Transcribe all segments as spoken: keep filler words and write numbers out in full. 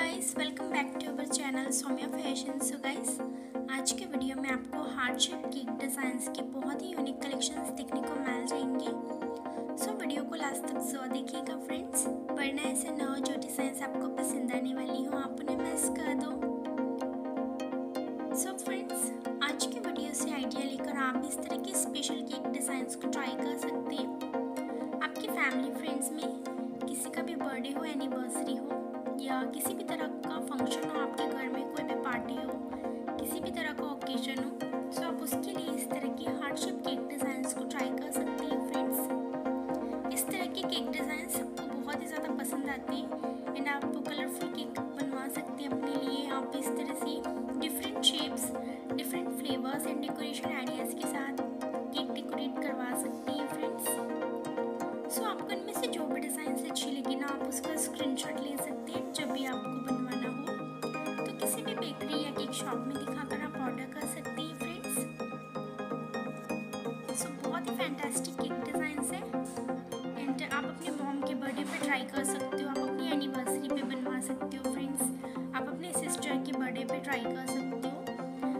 Guys welcome back to our channel Saumya fashion. So guys आज के video में आपको हार्ट शेप केक डिज़ाइंस के बहुत ही यूनिक कलेक्शंस देखने को मिल जाएंगे। सो so, वीडियो को लास्ट तक जरूर देखिएगा फ्रेंड्स, वरना ऐसे ना हो जो डिज़ाइंस आपको पसंद आने वाली हो आप उन्हें मिस कर दो। सो so, फ्रेंड्स आज के वीडियो से आइडिया लेकर आप इस तरह के स्पेशल केक डिज़ाइंस को ट्राई कर सकते हैं। आपकी फैमिली फ्रेंड्स में किसी का भी बर्थडे हो, एनिवर्सरी हो या किसी भी तरह का फंक्शन हो, आपके घर में कोई भी पार्टी हो, किसी भी तरह का ओकेजन हो, सो so आप उसके लिए इस तरह की हार्ट शेप केक डिज़ाइंस को ट्राई कर सकते हैं फ्रेंड्स। इस तरह के केक डिज़ाइंस आपको बहुत ही ज़्यादा पसंद आते हैं एंड आप कलरफुल केक बनवा सकते हैं अपने लिए। आप इस तरह से different shapes, different flavours and decoration ideas के साथ केक डेकोरेट करवा सकते हैं फ्रेंड्स। सो so आपको इनमें से जो भी डिज़ाइंस अच्छी लगी ना, आप उसका स्क्रीनशॉट ले सकते हैं जब भी आपको बनवाना हो, तो किसी भी बेकरी या केक शॉप में दिखाकर आप ऑर्डर कर सकते हैं फ्रेंड्स। सो बहुत ही फैंटास्टिक केक डिज़ाइंस है एंड आप अपने मॉम के बर्थडे पे ट्राई कर सकते हो, आप अपनी एनिवर्सरी पे बनवा सकते हो फ्रेंड्स, आप अपने सिस्टर के बर्थडे पे ट्राई कर सकते हो,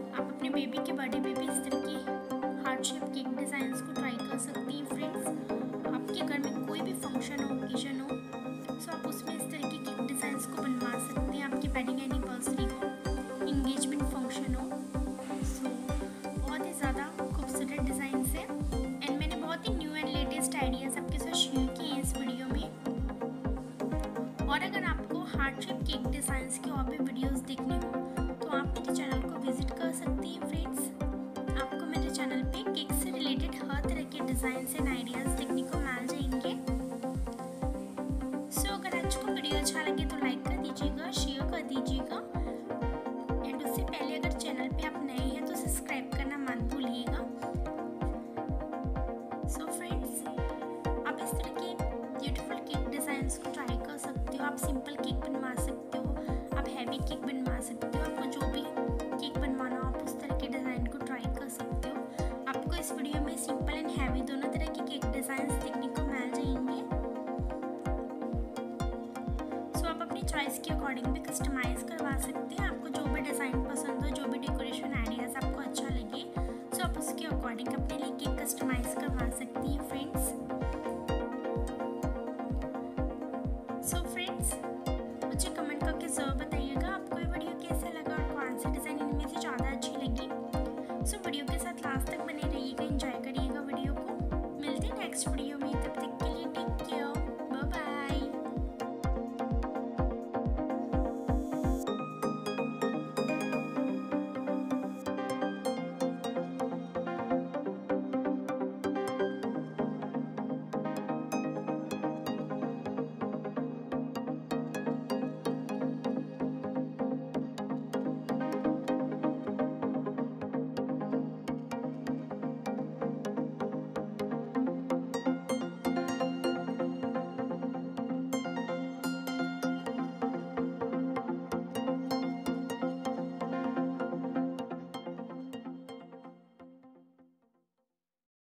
आप अपने बेबी के बर्थडे पे भी इस तरह की हार्ट शेप केक डिज़ाइंस को ट्राई कर सकते हैं फ्रेंड्स। आपके घर में कोई भी फंक्शन हो, ओकेजन हो, सो so, आप उसमें इस तरह की केक डिज़ाइंस को बनवा सकते हैं। आपकी वेडिंग एनिवर्सरी हो, इंगेजमेंट फंक्शन हो, सो so, बहुत ही ज़्यादा खूबसूरत डिज़ाइंस है एंड मैंने बहुत ही न्यू एंड लेटेस्ट आइडियाज़ आपके साथ शेयर किए हैं इस वीडियो में। और अगर आपको हार्ट शेप केक डिज़ाइंस के और भी वीडियोज़ देखने हो तो आप मेरे चैनल को विजिट कर सकते हैं फ्रेंड्स। आपको मेरे चैनल पर केक से रिलेटेड हर तरह के डिज़ाइंस एंड आइडियाज़ देखने को मिल जाएंगे। वीडियो अच्छा लगे तो लाइक कर दीजिएगा, शेयर कर दीजिएगा एंड उससे पहले अगर चैनल पे आप नए हैं तो सब्सक्राइब करना मत भूलिएगा। सो फ्रेंड्स आप इस तरह के ब्यूटीफुल केक डिज़ाइंस को ट्राई कर सकते हो। आप सिंपल केक बनवा सकते हो, आप हैवी केक बनवा सकते हो, आपको जो भी केक बनवाना हो आप उस तरह के डिज़ाइन को ट्राई कर सकते हो। आपको इस वीडियो में सिंपल एंड हैवी दोनों तरह के केक डिज़ाइंस देखने को मिल जाएंगे। चॉइस के अकॉर्डिंग भी कस्टमाइज करवा सकते हैं। आपको जो भी डिज़ाइन पसंद हो, जो भी डेकोरेशन आइडियाज़ आपको अच्छा लगे, सो आप उसके अकॉर्डिंग अपने लिए केक कस्टमाइज करवा सकती हैं।